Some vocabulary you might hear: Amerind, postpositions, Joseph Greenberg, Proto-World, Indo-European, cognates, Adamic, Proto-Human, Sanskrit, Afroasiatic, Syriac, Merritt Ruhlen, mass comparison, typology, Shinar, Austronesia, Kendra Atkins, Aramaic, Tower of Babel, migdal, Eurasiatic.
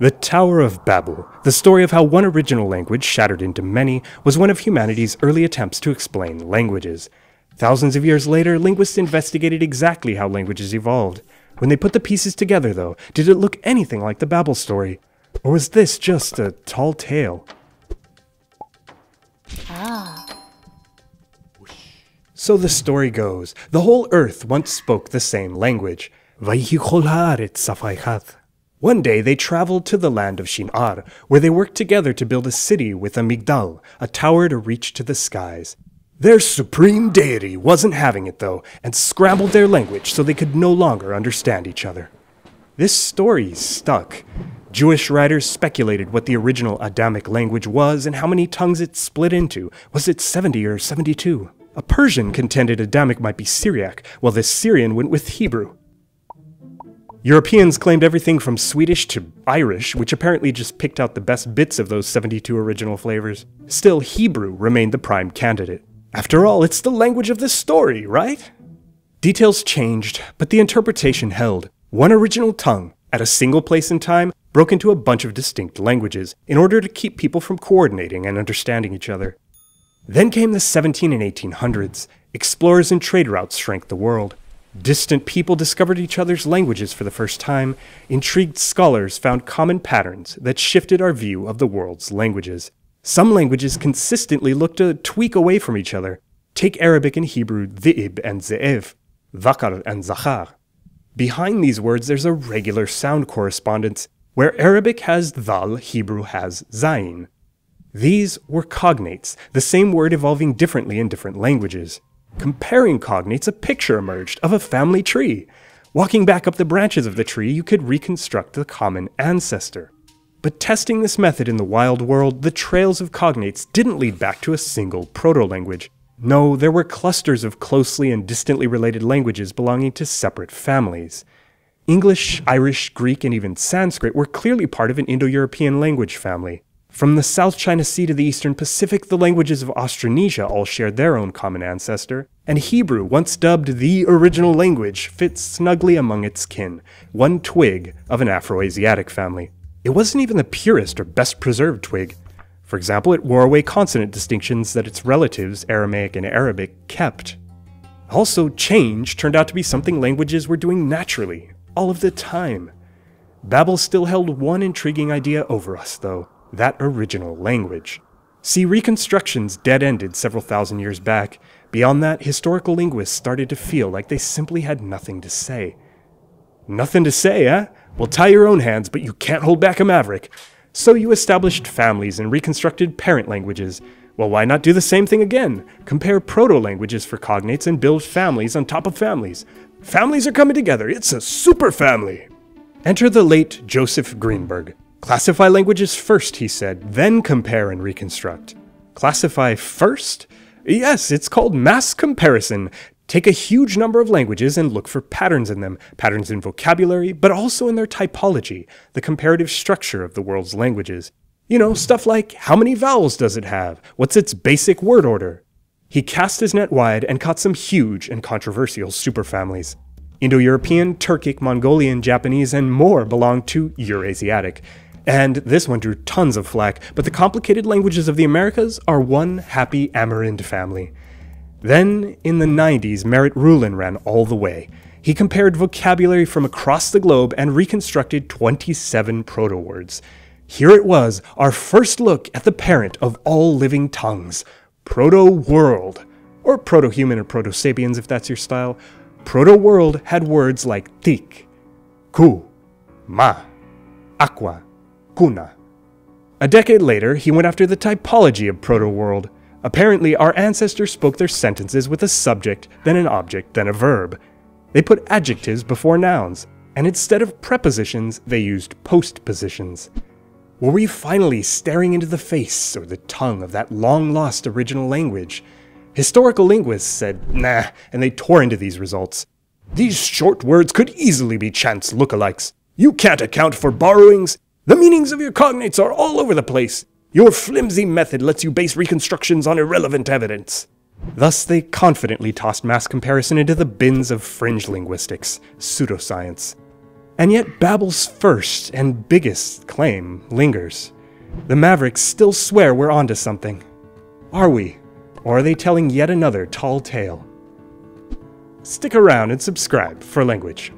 The Tower of Babel, the story of how one original language shattered into many, was one of humanity's early attempts to explain languages. Thousands of years later, linguists investigated exactly how languages evolved. When they put the pieces together, though, did it look anything like the Babel story? Or was this just a tall tale? So the story goes, the whole earth once spoke the same language. One day they traveled to the land of Shinar, where they worked together to build a city with a migdal, a tower to reach to the skies. Their supreme deity wasn't having it though, and scrambled their language so they could no longer understand each other. This story stuck. Jewish writers speculated what the original Adamic language was and how many tongues it split into. Was it 70 or 72? A Persian contended Adamic might be Syriac, while the Syrian went with Hebrew. Europeans claimed everything from Swedish to Irish, which apparently just picked out the best bits of those 72 original flavors. Still, Hebrew remained the prime candidate. After all, it's the language of the story, right? Details changed, but the interpretation held. One original tongue, at a single place in time, broke into a bunch of distinct languages, in order to keep people from coordinating and understanding each other. Then came the 1700s and 1800s. Explorers and trade routes shrank the world. Distant people discovered each other's languages for the first time. Intrigued scholars found common patterns that shifted our view of the world's languages. Some languages consistently looked a tweak away from each other. Take Arabic and Hebrew, dhi'ib and ze'ev, dhakar and zakhar. Behind these words there's a regular sound correspondence, where Arabic has dhal, Hebrew has zayin. These were cognates, the same word evolving differently in different languages. Comparing cognates, a picture emerged of a family tree. Walking back up the branches of the tree, you could reconstruct the common ancestor. But testing this method in the wild world, the trails of cognates didn't lead back to a single proto-language. No, there were clusters of closely and distantly related languages belonging to separate families. English, Irish, Greek, and even Sanskrit were clearly part of an Indo-European language family. From the South China Sea to the Eastern Pacific, the languages of Austronesia all shared their own common ancestor, and Hebrew, once dubbed the original language, fits snugly among its kin, one twig of an Afroasiatic family. It wasn't even the purest or best preserved twig. For example, it wore away consonant distinctions that its relatives, Aramaic and Arabic, kept. Also, change turned out to be something languages were doing naturally, all of the time. Babel still held one intriguing idea over us, though. That original language. See, reconstructions dead-ended several thousand years back. Beyond that, historical linguists started to feel like they simply had nothing to say. Nothing to say, eh? Well, tie your own hands, but you can't hold back a maverick. So you established families and reconstructed parent languages. Well, why not do the same thing again? Compare proto-languages for cognates and build families on top of families. Families are coming together, it's a super family! Enter the late Joseph Greenberg. Classify languages first, he said, then compare and reconstruct. Classify first? Yes, it's called mass comparison. Take a huge number of languages and look for patterns in them, patterns in vocabulary, but also in their typology, the comparative structure of the world's languages. You know, stuff like, how many vowels does it have? What's its basic word order? He cast his net wide and caught some huge and controversial superfamilies. Indo-European, Turkic, Mongolian, Japanese, and more belonged to Eurasiatic. And this one drew tons of flack, but the complicated languages of the Americas are one happy Amerind family. Then, in the 90s, Merritt Ruhlen ran all the way. He compared vocabulary from across the globe and reconstructed 27 proto-words. Here it was, our first look at the parent of all living tongues, Proto-World. Or proto-human or proto-sapiens if that's your style. Proto-World had words like tik, ku, ma, aqua, kuna. A decade later, he went after the typology of Proto-World. Apparently, our ancestors spoke their sentences with a subject, then an object, then a verb. They put adjectives before nouns, and instead of prepositions, they used postpositions. Were we finally staring into the face or the tongue of that long-lost original language? Historical linguists said, nah, and they tore into these results. These short words could easily be chance lookalikes. You can't account for borrowings. The meanings of your cognates are all over the place. Your flimsy method lets you base reconstructions on irrelevant evidence. Thus, they confidently tossed mass comparison into the bins of fringe linguistics, pseudoscience. And yet Babel's first and biggest claim lingers. The Mavericks still swear we're onto something. Are we? Or are they telling yet another tall tale? Stick around and subscribe for language.